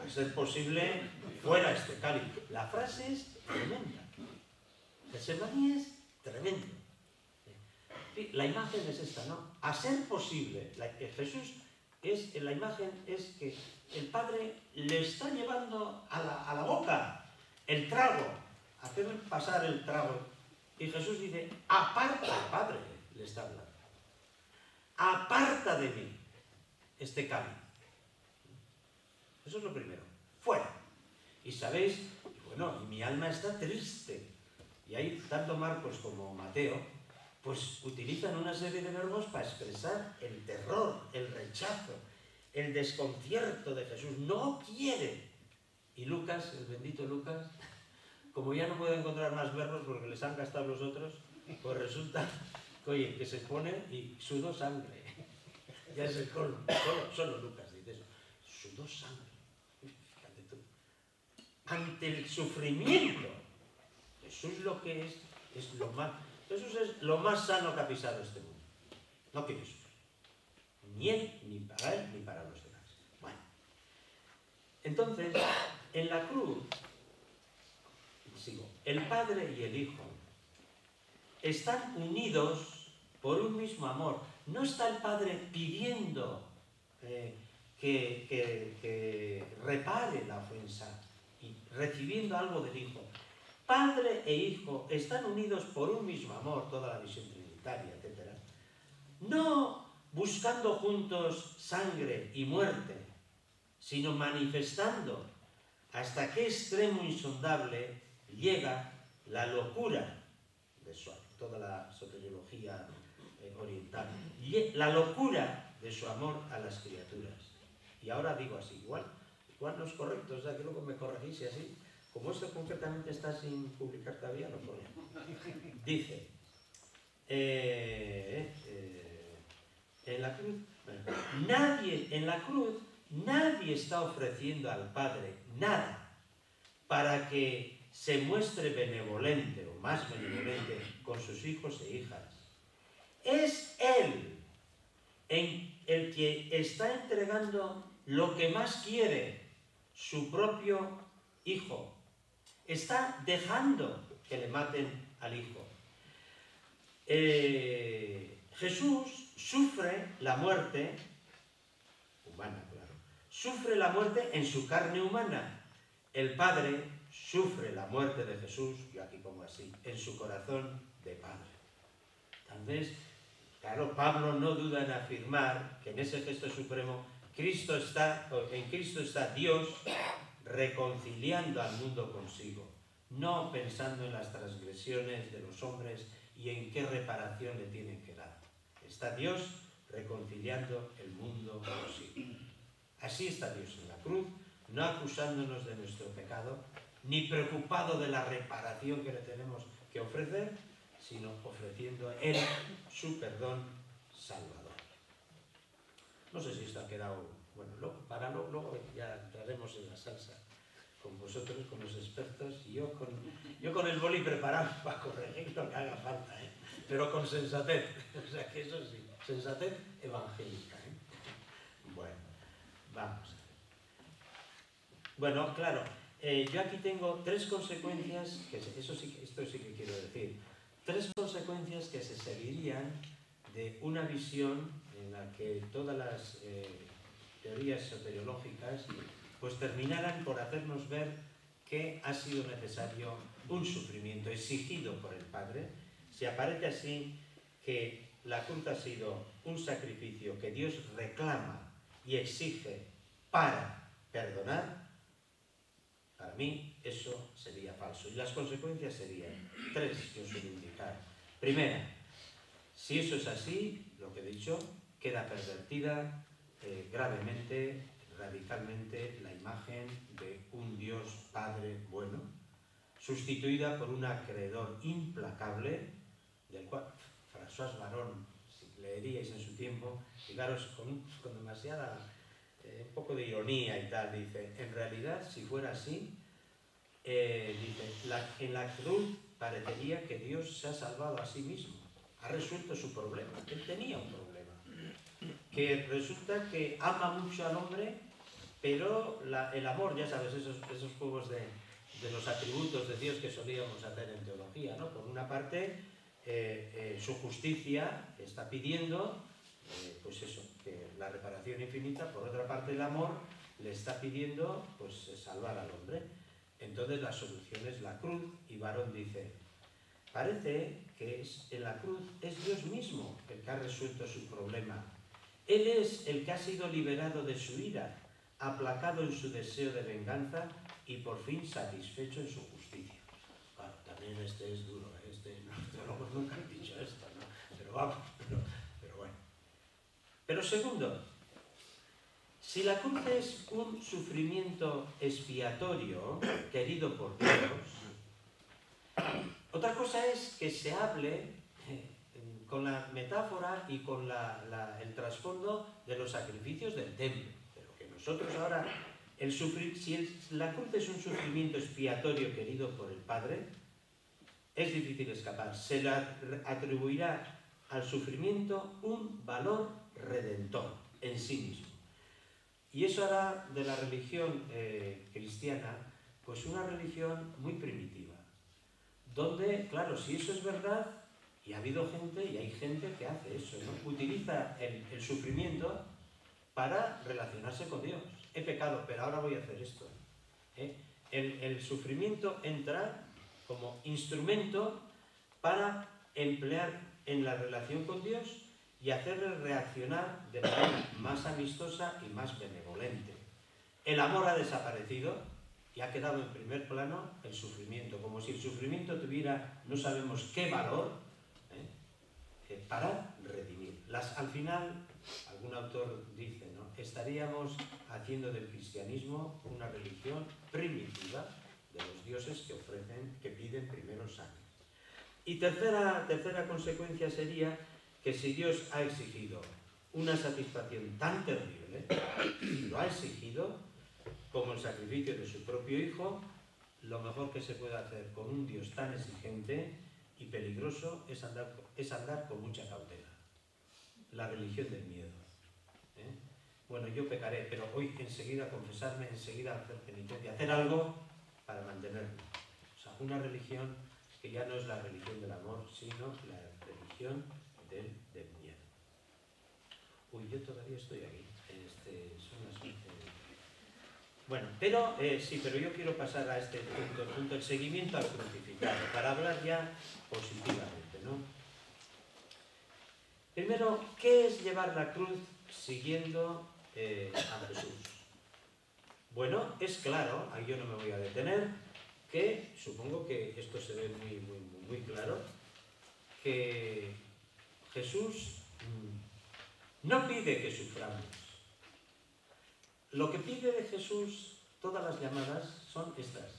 A ser posible, fuera este cáliz. La frase es tremenda. El semaní es tremendo. La imagen es esta, ¿no? A ser posible, la, Jesús es, la imagen es que el Padre le está llevando a la, a la boca el trago, hacer pasar el trago. Y Jesús dice: aparta, Padre, le está hablando, aparta de mí este cáliz. Eso es lo primero, fuera. Y sabéis, bueno, y mi alma está triste. Y ahí tanto Marcos como Mateo pues utilizan una serie de verbos para expresar el terror, el rechazo, el desconcierto de Jesús. No quiere. Y Lucas, el bendito Lucas, como ya no puede encontrar más verbos porque les han gastado los otros, pues resulta que, oye, que se pone y sudó sangre. Ya es el colmo. Solo, solo Lucas dice eso. Sudó sangre. Fíjate tú. Ante el sufrimiento. Jesús lo que es, es lo más... Jesús es lo más sano que ha pisado este mundo. No quiere sufrir. Ni él, ni para él, ni para los demás. Bueno. Entonces, en la cruz... Sigo. El Padre y el Hijo están unidos por un mismo amor. No está el Padre pidiendo eh, que, que, que repare la ofensa y recibiendo algo del Hijo. Padre e Hijo están unidos por un mismo amor, toda la visión trinitaria, etcétera. No buscando juntos sangre y muerte, sino manifestando hasta qué extremo insondable llega la locura de su, toda la soteriología eh, oriental, y la locura de su amor a las criaturas. Y ahora digo así, igual, igual no es correcto, o sea que luego me corregís y así, como esto concretamente está sin publicar todavía, no puedo. Dice, eh, eh, en la cruz, bueno, nadie, en la cruz, nadie está ofreciendo al Padre nada para que se muestre benevolente o más benevolente con sus hijos e hijas. Es Él en el que está entregando lo que más quiere, su propio Hijo. Está dejando que le maten al Hijo. Eh, Jesús sufre la muerte humana, claro. Sufre la muerte en su carne humana. El Padre sufre la muerte de Jesús, yo aquí pongo así, en su corazón de Padre. Entonces, claro, Pablo no duda en afirmar que en ese gesto supremo Cristo está, en Cristo está Dios reconciliando al mundo consigo, no pensando en las transgresiones de los hombres y en qué reparación le tienen que dar. Está Dios reconciliando el mundo consigo. Así está Dios en la cruz, no acusándonos de nuestro pecado, ni preocupado de la reparación que le tenemos que ofrecer, sino ofreciendo Él su perdón salvador. No sé si esto ha quedado... Bueno, luego, para luego, luego ya entraremos en la salsa con vosotros, con los expertos, y yo con, yo con el boli preparado para corregir lo que haga falta, ¿eh? Pero con sensatez, o sea que eso sí, sensatez evangélica, ¿eh? Bueno, vamos a ver. Bueno, claro, eh, yo aquí tengo tres consecuencias, que eso sí, esto sí que quiero decir, tres consecuencias que se seguirían de una visión en la que todas las eh, teorías soteriológicas pues terminaran por hacernos ver que ha sido necesario un sufrimiento exigido por el Padre. Se aparece así que la cruz ha sido un sacrificio que Dios reclama y exige para perdonar. Para mí eso sería falso. Y las consecuencias serían tres que os voy a indicar. Primera, si eso es así, lo que he dicho, queda pervertida eh, gravemente, radicalmente, la imagen de un Dios Padre bueno, sustituida por un acreedor implacable, del cual François Barón, si leeríais en su tiempo, fijaros con, con demasiada, eh, un poco de ironía y tal, dice, en realidad, si fuera así, eh, dice, la, en la cruz parecería que Dios se ha salvado a sí mismo, ha resuelto su problema, él tenía un problema, que resulta que ama mucho al hombre, pero la, el amor, ya sabes, esos, esos juegos de, de los atributos de Dios que solíamos hacer en teología, ¿no? Por una parte, eh, eh, su justicia está pidiendo, eh, pues eso, que la reparación infinita, por otra parte el amor le está pidiendo, pues, salvar al hombre. Entonces la solución es la cruz, y Barón dice, parece que es, en la cruz es Dios mismo el que ha resuelto su problema. Él es el que ha sido liberado de su ira, aplacado en su deseo de venganza y por fin satisfecho en su justicia. Bueno, también este es duro, ¿eh? Este, no, no, nunca he dicho esto, ¿no? Pero vamos, pero, pero bueno. Pero segundo, si la cruz es un sufrimiento expiatorio querido por Dios, otra cosa es que se hable con la metáfora y con la, la, el trasfondo de los sacrificios del templo. Pero que nosotros ahora, el sufrir, si el, la cruz es un sufrimiento expiatorio querido por el Padre, es difícil escapar. Se le atribuirá al sufrimiento un valor redentor en sí mismo. Y eso hará de la religión eh, cristiana pues una religión muy primitiva, donde, claro, si eso es verdad, y ha habido gente, y hay gente que hace eso, ¿no? Utiliza el, el sufrimiento para relacionarse con Dios. He pecado, pero ahora voy a hacer esto. ¿Eh? El, el sufrimiento entra como instrumento para emplear en la relación con Dios y hacerle reaccionar de manera más amistosa y más benevolente. El amor ha desaparecido y ha quedado en primer plano el sufrimiento, como si el sufrimiento tuviera no sabemos qué valor, para redimir. Las, al final, algún autor dice, ¿no?, estaríamos haciendo del cristianismo una religión primitiva de los dioses que ofrecen, que piden primero sangre. Y tercera, tercera consecuencia sería que si Dios ha exigido una satisfacción tan terrible, lo ha exigido como el sacrificio de su propio hijo, lo mejor que se puede hacer con un Dios tan exigente y peligroso es andar, es andar con mucha cautela. La religión del miedo. ¿Eh? Bueno, yo pecaré, pero hoy enseguida confesarme, enseguida hacer penitencia, hacer algo para mantenerme. O sea, una religión que ya no es la religión del amor, sino la religión del, del miedo. Uy, yo todavía estoy aquí. Este, son las... Bueno, pero eh, sí, pero yo quiero pasar a este punto, el punto del seguimiento al crucificado, para hablar ya positivamente, ¿no? Primero, ¿qué es llevar la cruz siguiendo eh, a Jesús? Bueno, es claro, ahí yo no me voy a detener, que supongo que esto se ve muy, muy, muy claro, que Jesús no pide que suframos. Lo que pide de Jesús, todas las llamadas, son estas.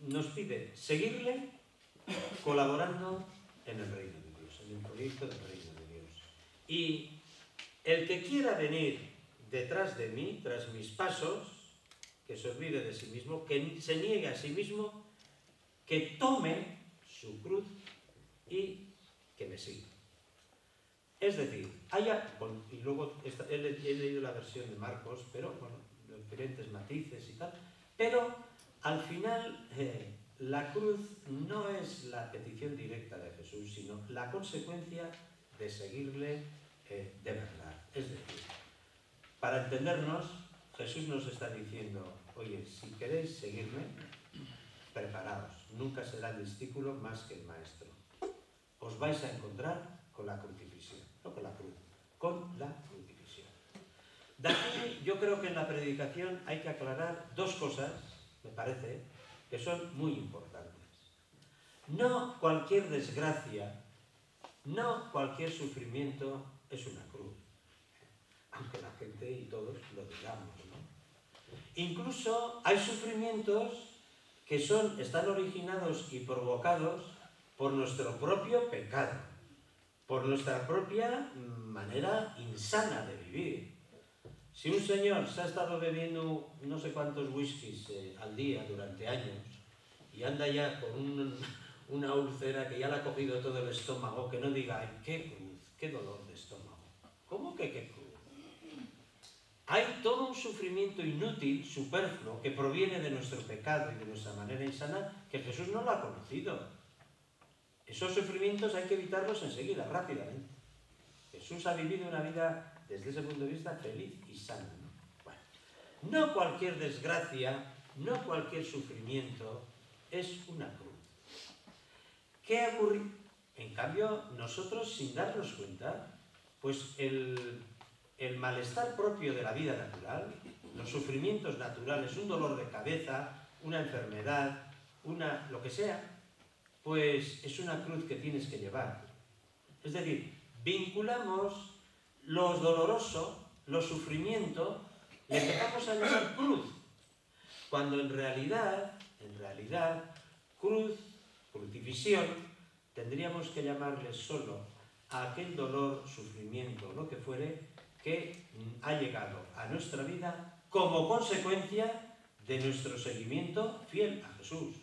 Nos pide seguirle colaborando en el reino de Dios, en el proyecto del reino de Dios. Y el que quiera venir detrás de mí, tras mis pasos, que se olvide de sí mismo, que se niegue a sí mismo, que tome su cruz y que me siga. Es decir, haya, bueno, y luego esta, he, he leído la versión de Marcos, pero bueno, los diferentes matices y tal, pero al final eh, la cruz no es la petición directa de Jesús, sino la consecuencia de seguirle eh, de verdad. Es decir, para entendernos, Jesús nos está diciendo, oye, si queréis seguirme, preparaos, nunca será el discípulo más que el maestro. Os vais a encontrar con la crucifixión, no con la cruz, con la crucifixión. De aquí, yo creo que en la predicación hay que aclarar dos cosas, me parece, que son muy importantes. No cualquier desgracia, no cualquier sufrimiento es una cruz, aunque la gente y todos lo digamos, ¿no? Incluso hay sufrimientos que son, están originados y provocados por nuestro propio pecado, por nuestra propia manera insana de vivir. Si un señor se ha estado bebiendo no sé cuántos whiskies eh, al día durante años y anda ya con un, una úlcera que ya le ha cogido todo el estómago, que no diga, ay, qué cruz, qué dolor de estómago. ¿Cómo que qué cruz? Hay todo un sufrimiento inútil, superfluo, que proviene de nuestro pecado y de nuestra manera insana, que Jesús no lo ha conocido. Esos sufrimientos hay que evitarlos enseguida, rápidamente. Jesús ha vivido una vida, desde ese punto de vista, feliz y sana. Bueno, no cualquier desgracia, no cualquier sufrimiento es una cruz. ¿Qué ha ocurrido? En cambio, nosotros, sin darnos cuenta, pues el... el malestar propio de la vida natural, los sufrimientos naturales, un dolor de cabeza, una enfermedad, una, lo que sea, pues es una cruz que tienes que llevar. Es decir, vinculamos lo doloroso, lo sufrimiento, le empezamos a llamar cruz, cuando en realidad, en realidad, cruz, crucifixión, tendríamos que llamarle solo a aquel dolor, sufrimiento, lo que fuere, que ha llegado a nuestra vida como consecuencia de nuestro seguimiento fiel a Jesús.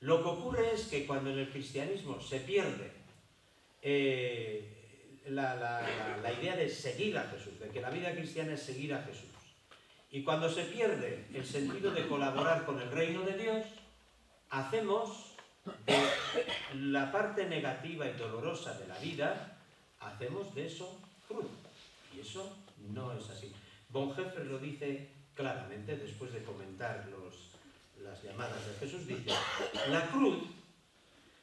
Lo que ocurre es que cuando en el cristianismo se pierde eh, la, la, la, la idea de seguir a Jesús, de que la vida cristiana es seguir a Jesús, y cuando se pierde el sentido de colaborar con el reino de Dios, hacemos de la parte negativa y dolorosa de la vida, hacemos de eso cruz. Y eso no es así. Bonhoeffer lo dice claramente, después de comentar los, las llamadas de Jesús, dice, la cruz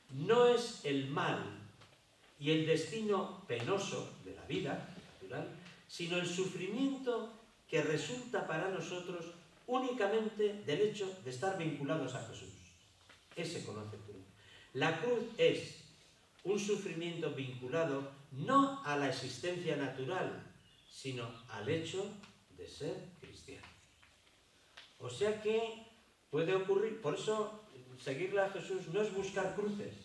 no es el mal y el destino penoso de la vida natural, sino el sufrimiento que resulta para nosotros únicamente del hecho de estar vinculados a Jesús. Ese conoce tú. La cruz es un sufrimiento vinculado no a la existencia natural, sino al hecho de ser cristiano. O sea que puede ocurrir, por eso seguirle a Jesús no es buscar cruces,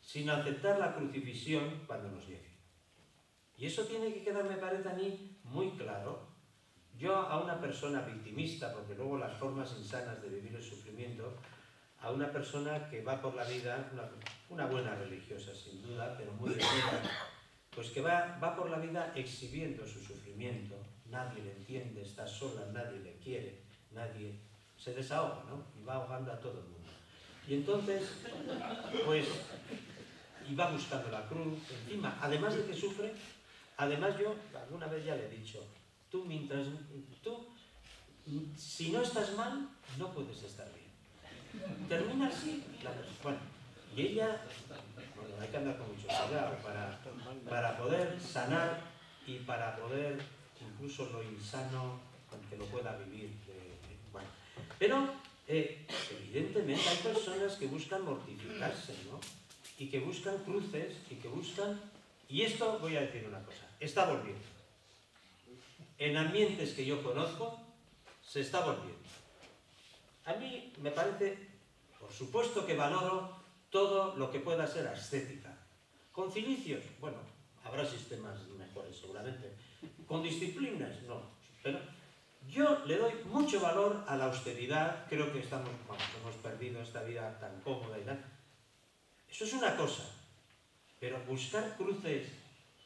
sino aceptar la crucifixión cuando nos llegue. Y eso tiene que quedar, me parece a mí, muy claro. Yo a una persona victimista, porque luego las formas insanas de vivir el sufrimiento, a una persona que va por la vida, una, una buena religiosa sin duda, pero muy religiosa, pues que va, va por la vida exhibiendo su sufrimiento, nadie le entiende, está sola, nadie le quiere, nadie se desahoga, ¿no? Y va ahogando a todo el mundo. Y entonces, pues, y va buscando la cruz, encima, además de que sufre, además yo alguna vez ya le he dicho, tú mientras, tú, si no estás mal, no puedes estar bien. Termina así la persona. Y ella, bueno, hay que andar con mucho cuidado para, para poder sanar y para poder incluso lo insano, aunque lo pueda vivir de, de Pero, eh, evidentemente, hay personas que buscan mortificarse, ¿no? Y que buscan cruces, y que buscan... Y esto, voy a decir una cosa, está volviendo. En ambientes que yo conozco, se está volviendo. A mí me parece, por supuesto que valoro todo lo que pueda ser ascética. Con cilicios, bueno, habrá sistemas mejores seguramente. Con disciplinas, no. Pero yo le doy mucho valor a la austeridad. Creo que estamos, bueno, hemos perdido esta vida tan cómoda y tal. Eso es una cosa. Pero buscar cruces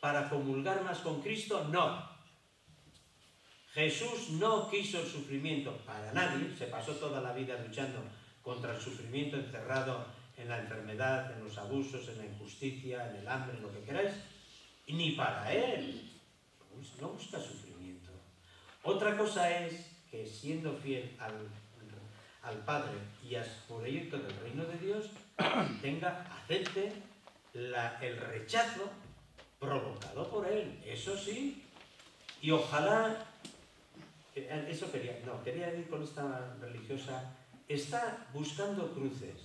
para comulgar más con Cristo, no. Jesús no quiso el sufrimiento para nadie, se pasó toda la vida luchando contra el sufrimiento, encerrado en la enfermedad, en los abusos, en la injusticia, en el hambre, en lo que queráis, y ni para él. No busca sufrimiento. Otra cosa es que siendo fiel al, al Padre y a su proyecto del reino de Dios, tenga, acepte la, el rechazo provocado por él, eso sí, y ojalá... Eso quería, no, quería ir con esta religiosa, está buscando cruces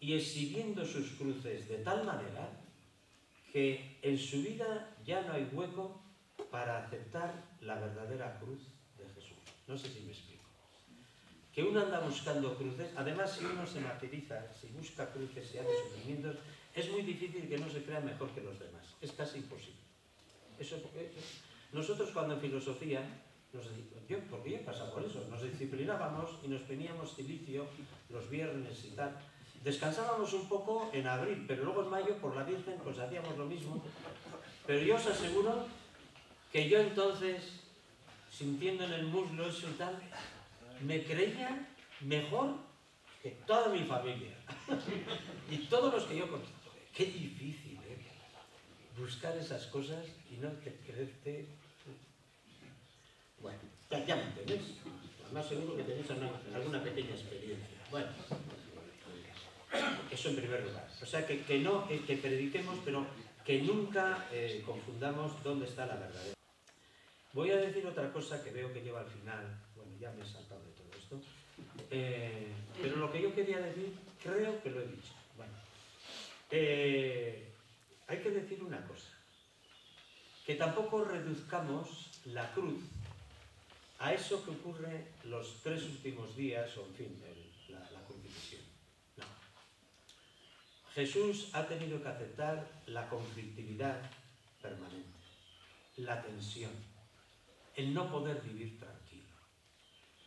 y exhibiendo sus cruces de tal manera que en su vida ya no hay hueco para aceptar la verdadera cruz de Jesús. No sé si me explico. Que uno anda buscando cruces, además si uno se martiriza, si busca cruces, si hace sufrimientos, es muy difícil que no se crea mejor que los demás, es casi imposible. Eso porque nosotros cuando en filosofía... Nos, yo, porque yo he pasado por eso, nos disciplinábamos y nos poníamos cilicio los viernes y tal, descansábamos un poco en abril, pero luego en mayo por la Virgen pues hacíamos lo mismo, pero yo os aseguro que yo entonces, sintiendo en el muslo eso y tal, me creía mejor que toda mi familia y todos los que yo conozco. Qué difícil, ¿eh? Buscar esas cosas y no te creerte. Bueno, ya, ya me entendéis. Además seguro que tenéis una, alguna pequeña experiencia. Bueno, eso en primer lugar. O sea, que, que no, que, que prediquemos, pero que nunca eh, confundamos dónde está la verdad. Voy a decir otra cosa que veo que lleva al final. Bueno, ya me he saltado de todo esto. Eh, pero lo que yo quería decir, creo que lo he dicho. Bueno, eh, hay que decir una cosa. Que tampoco reduzcamos la cruz a eso que ocurre los tres últimos días, o en fin, el, la, la crucifixión. No. Jesús ha tenido que aceptar la conflictividad permanente, la tensión, el no poder vivir tranquilo,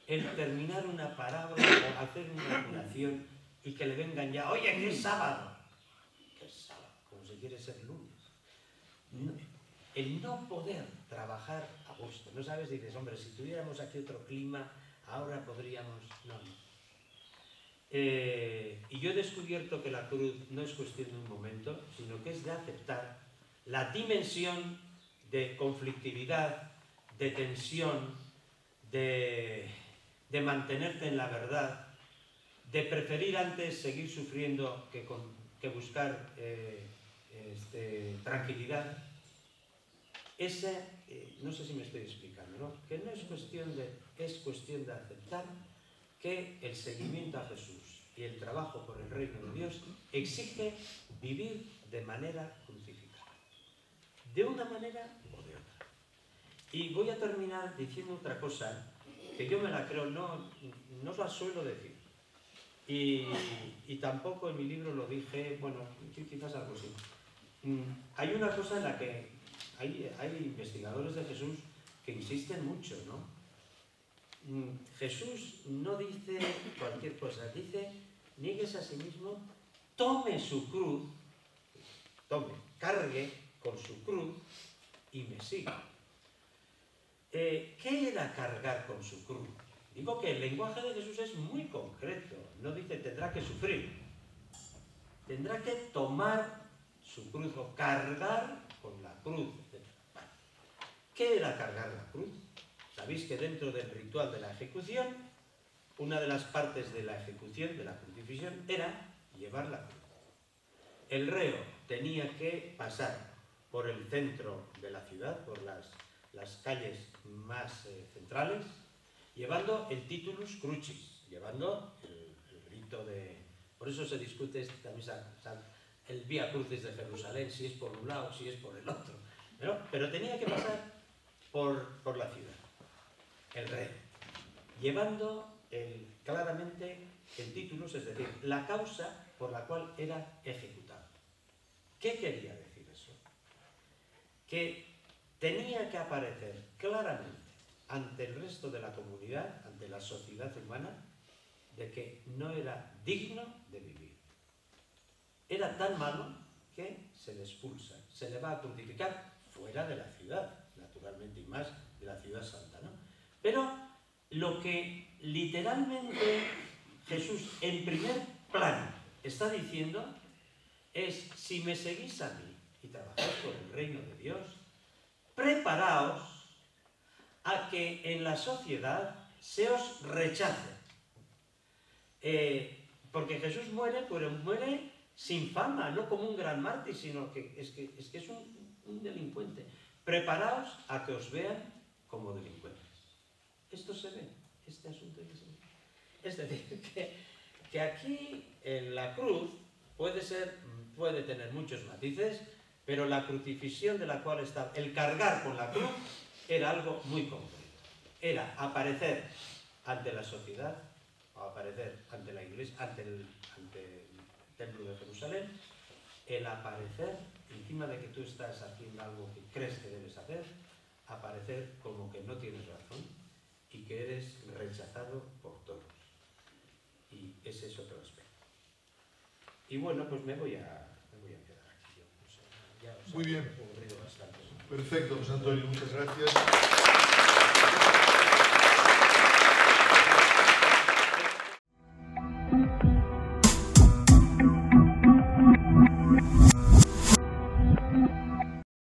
el terminar una parábola o hacer una oración y que le vengan ya, oye, que es sábado, que es sábado, como si quiere ser lunes. No. El no poder trabajar a gusto. No sabes, dices, hombre, si tuviéramos aquí otro clima, ahora podríamos... No, no. Eh, y yo he descubierto que la cruz no es cuestión de un momento, sino que es de aceptar la dimensión de conflictividad, de tensión, de, de mantenerte en la verdad, de preferir antes seguir sufriendo que, con, que buscar eh, este, tranquilidad. Ese, eh, no sé si me estoy explicando, ¿no? Que no es cuestión de, es cuestión de aceptar que el seguimiento a Jesús y el trabajo por el reino de Dios exige vivir de manera crucificada, de una manera o de otra. Y voy a terminar diciendo otra cosa que yo me la creo, no, no la suelo decir. Y, y tampoco en mi libro lo dije, bueno, quizás algo así. Hay una cosa en la que... Hay, hay investigadores de Jesús que insisten mucho, ¿no? Jesús no dice cualquier cosa, dice, nieguese a sí mismo, tome su cruz, tome, cargue con su cruz y me siga. Eh, ¿Qué era cargar con su cruz? Digo que el lenguaje de Jesús es muy concreto, no dice tendrá que sufrir, tendrá que tomar su cruz o cargar con la cruz, etcétera. Bueno, ¿qué era cargar la cruz? Sabéis que dentro del ritual de la ejecución, una de las partes de la ejecución, de la crucifixión, era llevar la cruz. El reo tenía que pasar por el centro de la ciudad, por las, las calles más eh, centrales, llevando el titulus crucis, llevando el, el rito de... Por eso se discute este, también San, San, el Vía Crucis de Jerusalén, si es por un lado, si es por el otro. Pero, pero tenía que pasar por, por la ciudad, el rey, llevando el, claramente el título, es decir, la causa por la cual era ejecutado. ¿Qué quería decir eso? Que tenía que aparecer claramente ante el resto de la comunidad, ante la sociedad humana, de que no era digno de vivir. Era tan malo que se le expulsa, se le va a crucificar fuera de la ciudad, naturalmente, y más de la ciudad santa, ¿no? Pero lo que literalmente Jesús en primer plano está diciendo es: si me seguís a mí y trabajáis por el reino de Dios, preparaos a que en la sociedad se os rechace. Eh, porque Jesús muere, pero muere sin fama, no como un gran mártir, sino que es, que, es, que es un, un delincuente. Preparaos a que os vean como delincuentes. Esto se ve, este asunto que se ve. Es decir, que, que aquí en la cruz puede, ser, puede tener muchos matices, pero la crucifixión de la cual está, el cargar con la cruz, era algo muy concreto. Era aparecer ante la sociedad, o aparecer ante la iglesia, ante el, ante el templo de Jerusalén, el aparecer, encima de que tú estás haciendo algo que crees que debes hacer, aparecer como que no tienes razón y que eres rechazado por todos. Y ese es otro aspecto. Y bueno, pues me voy a, me voy a quedar aquí. O sea, ya os Muy bien. Bastante. Perfecto, José Antonio, muchas gracias.